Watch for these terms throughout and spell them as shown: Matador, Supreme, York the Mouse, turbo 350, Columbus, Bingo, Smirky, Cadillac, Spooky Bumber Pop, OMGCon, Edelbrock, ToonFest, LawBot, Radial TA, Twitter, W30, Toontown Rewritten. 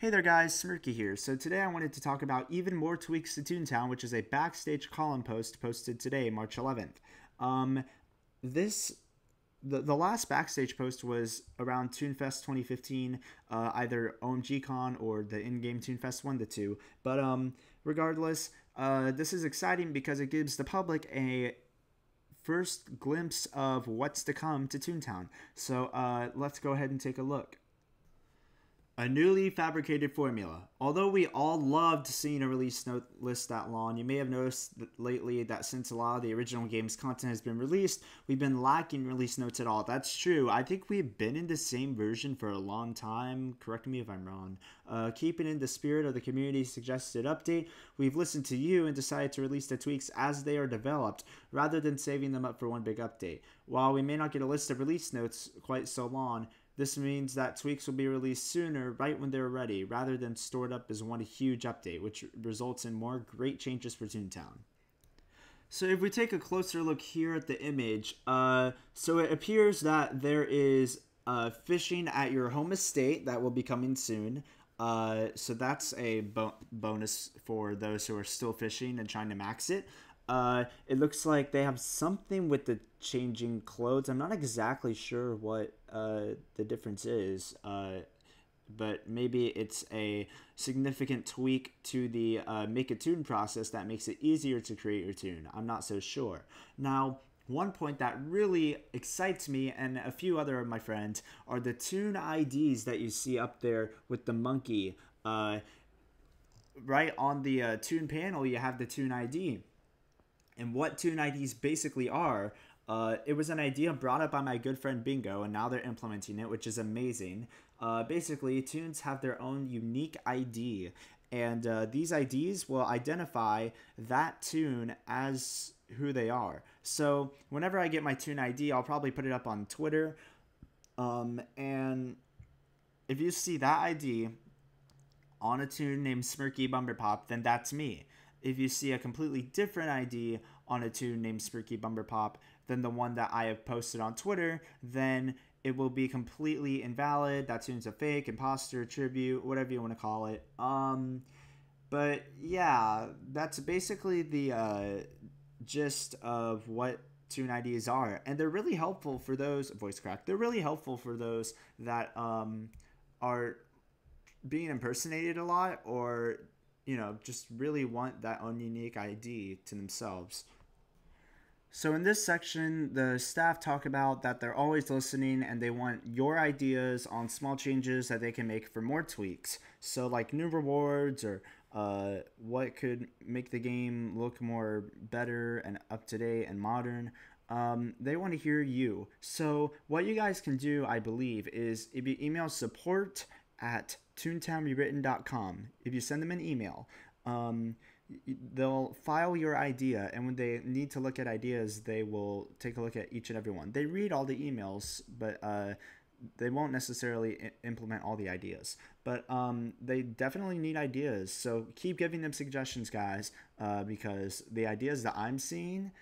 Hey there guys, Smirky here. So today I wanted to talk about even more tweaks to Toontown, which is a backstage column post posted today, March 11th. The last backstage post was around ToonFest 2015, either OMGCon or the in-game ToonFest 1 to 2. But regardless, this is exciting because it gives the public a first glimpse of what's to come to Toontown. So let's go ahead and take a look. A newly fabricated formula. Although we all loved seeing a release note list that long, you may have noticed that lately that since a lot of the original game's content has been released, we've been lacking release notes at all. That's true. I think we've been in the same version for a long time. Correct me if I'm wrong. Keeping in the spirit of the community's suggested update, we've listened to you and decided to release the tweaks as they are developed, rather than saving them up for one big update. While we may not get a list of release notes quite so long, this means that tweaks will be released sooner, right when they're ready, rather than stored up as one huge update, which results in more great changes for Toontown. So if we take a closer look here at the image, so it appears that there is fishing at your home estate that will be coming soon. So that's a bonus for those who are still fishing and trying to max it. It looks like they have something with the changing clothes. I'm not exactly sure what the difference is, but maybe it's a significant tweak to the make a tune process that makes it easier to create your tune. I'm not so sure. Now, one point that really excites me and a few other of my friends are the tune IDs that you see up there with the monkey. Right on the tune panel, you have the tune ID. And what tune IDs basically are, it was an idea brought up by my good friend Bingo, and now they're implementing it, which is amazing. Basically, tunes have their own unique ID, and these IDs will identify that tune as who they are. So whenever I get my tune ID, I'll probably put it up on Twitter, and if you see that ID on a tune named Smirky Bumber Pop, then that's me. If you see a completely different ID on a tune named Spooky Bumber Pop than the one that I have posted on Twitter, then it will be completely invalid. That tune's a fake, imposter, tribute, whatever you want to call it. But yeah, that's basically the gist of what tune IDs are, and they're really helpful for those They're really helpful for those that are being impersonated a lot, or you know, just really want that own unique ID to themselves. So in this section, the staff talk about that they're always listening and they want your ideas on small changes that they can make for more tweaks. So like new rewards or what could make the game look more better and up to date and modern. They want to hear you. So what you guys can do, I believe, is if you email support@toontownrewritten.com. If you send them an email, they'll file your idea, and when they need to look at ideas, they will take a look at each and every one. They read all the emails, but they won't necessarily implement all the ideas. But they definitely need ideas, so keep giving them suggestions, guys, because the ideas that I'm seeing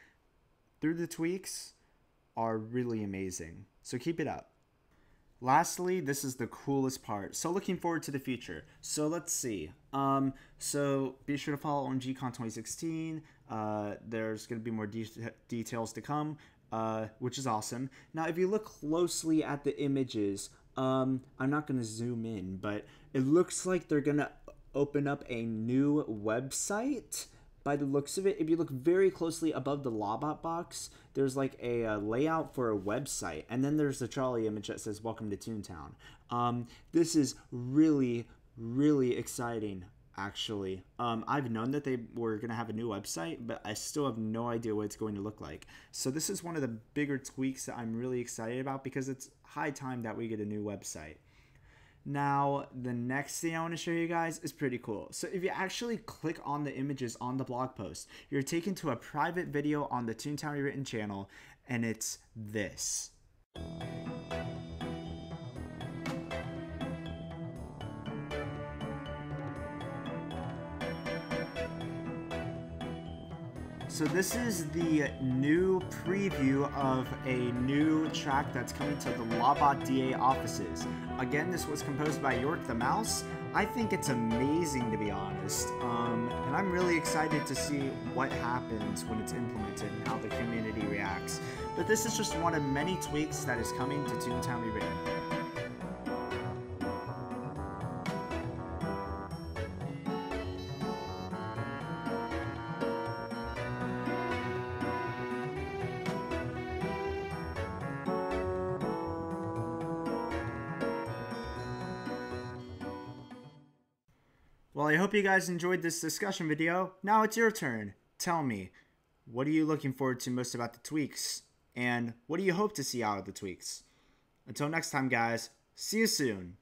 through the tweaks are really amazing. So keep it up. Lastly, this is the coolest part. So looking forward to the future. So let's see. So be sure to follow OMGCon 2016. There's going to be more details to come, which is awesome. Now, if you look closely at the images, I'm not going to zoom in, but it looks like they're going to open up a new website. By the looks of it, if you look very closely above the LawBot box, there's like a layout for a website, and then there's the trolley image that says "Welcome to Toontown." This is really, really exciting. Actually, I've known that they were gonna have a new website, but I still have no idea what it's going to look like. So this is one of the bigger tweaks that I'm really excited about because it's high time that we get a new website. Now, the next thing I want to show you guys is pretty cool. So if you actually click on the images on the blog post, you're taken to a private video on the Toontown Rewritten channel, and it's this. So this is the new preview of a new track that's coming to the LawBot DA offices. Again, this was composed by York the Mouse. I think it's amazing, to be honest, and I'm really excited to see what happens when it's implemented and how the community reacts. But this is just one of many tweaks that is coming to Toontown Rewritten. Well, I hope you guys enjoyed this discussion video. Now it's your turn. Tell me, what are you looking forward to most about the tweaks? And what do you hope to see out of the tweaks? Until next time, guys, see you soon.